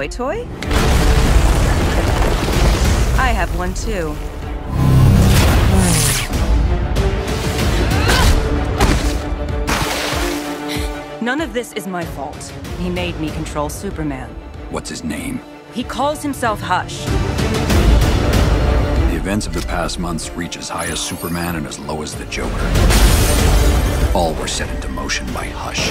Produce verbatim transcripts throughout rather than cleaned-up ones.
boy toy? I have one too. None of this is my fault. He made me control Superman. What's his name? He calls himself Hush. The events of the past months reach as high as Superman and as low as the Joker. All were set into motion by Hush.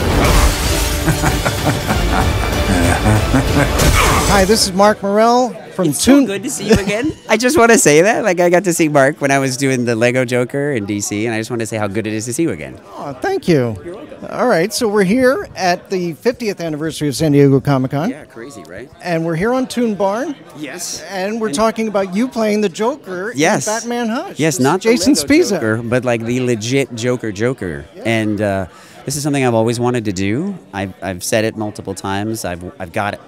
Hi, this is Mark Morrell from Toon. It's so good to see you again. I just want to say that. Like, I got to see Mark when I was doing the Lego Joker in D C, and I just want to say how good it is to see you again. Oh, thank you. You're welcome. All right, so we're here at the fiftieth anniversary of San Diego Comic-Con. Yeah, crazy, right? And we're here on Toon Barn. Yes. And we're and talking about you playing the Joker yes. in Batman Hush. Yes, not Jason Spisak, but like the legit Joker Joker. Yeah. And uh, this is something I've always wanted to do. I've, I've said it multiple times. I've, I've got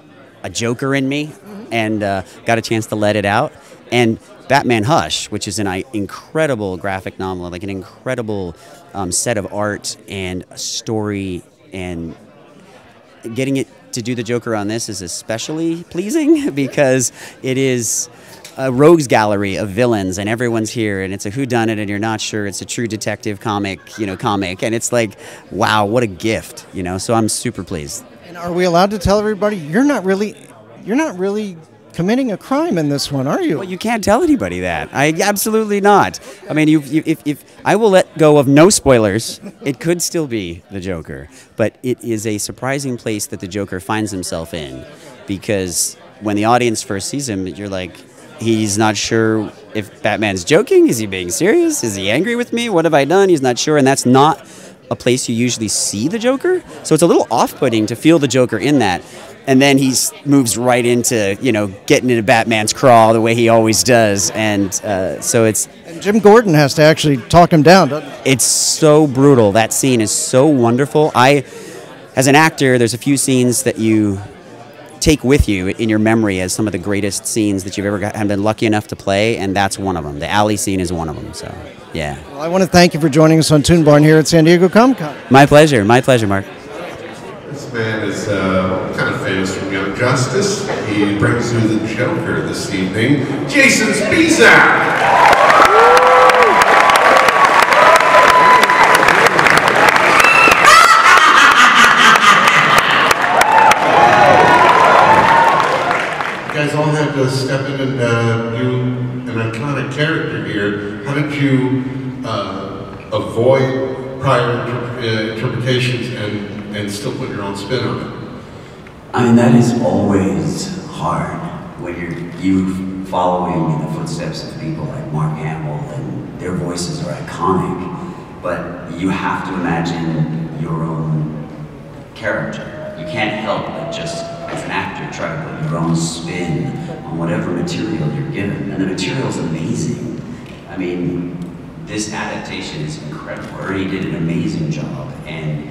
a Joker in me and uh, got a chance to let it out. And Batman Hush, which is an incredible graphic novel, like an incredible um, set of art and a story, and getting it to do the Joker on this is especially pleasing because it is a rogues gallery of villains and everyone's here and it's a whodunit and you're not sure. It's a true detective comic, you know, comic. And it's like, wow, what a gift, you know, so I'm super pleased. And are we allowed to tell everybody you're not really, you're not really committing a crime in this one, are you? Well, you can't tell anybody that. I absolutely not. I mean, you, you, if, if I will let go of no spoilers, it could still be the Joker, but it is a surprising place that the Joker finds himself in, because when the audience first sees him, you're like, he's not sure if Batman's joking. Is he being serious? Is he angry with me? What have I done? He's not sure, and that's not a place you usually see the Joker. So it's a little off-putting to feel the Joker in that. And then he moves right into, you know, getting into Batman's crawl the way he always does. And uh, so it's... And Jim Gordon has to actually talk him down, doesn't he? It's so brutal. That scene is so wonderful. I, as an actor, there's a few scenes that you take with you in your memory as some of the greatest scenes that you've ever got, have been lucky enough to play, and that's one of them. The alley scene is one of them, so, yeah. Well, I want to thank you for joining us on Toon Barn here at San Diego Comic-Con. My pleasure. My pleasure, Mark. This man is uh, kind of famous from Young Justice. He brings you the Joker this evening, Jason Spisak! You guys all had to step in and uh, do an iconic character here. How did you uh, avoid prior inter uh, interpretations and and still put your own spin on it? I mean, that is always hard when you're you following in the footsteps of people like Mark Hamill, and their voices are iconic, but you have to imagine your own character. You can't help but just, as an actor, try to put your own spin on whatever material you're given, and the material's amazing. I mean, this adaptation is incredible. Ernie did an amazing job, and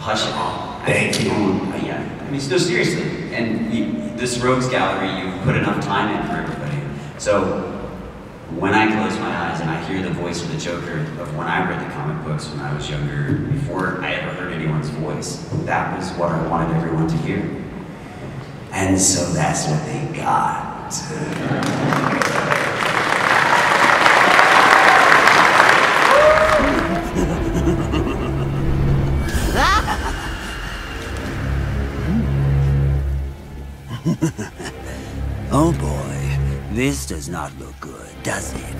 Hush on. Thank you. I, yeah. I mean, no, seriously. And you, this rogues gallery, you've put enough time in for everybody. So when I close my eyes and I hear the voice of the Joker of when I read the comic books when I was younger, before I ever heard anyone's voice, that was what I wanted everyone to hear. And so that's what they got. Oh boy, this does not look good, does it?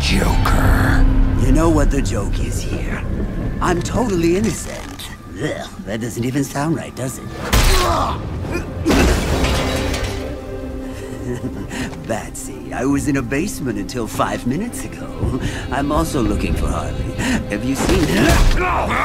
Joker. You know what the joke is here? I'm totally innocent. Ugh, that doesn't even sound right, does it? Batsy, I was in a basement until five minutes ago. I'm also looking for Harley. Have you seen her?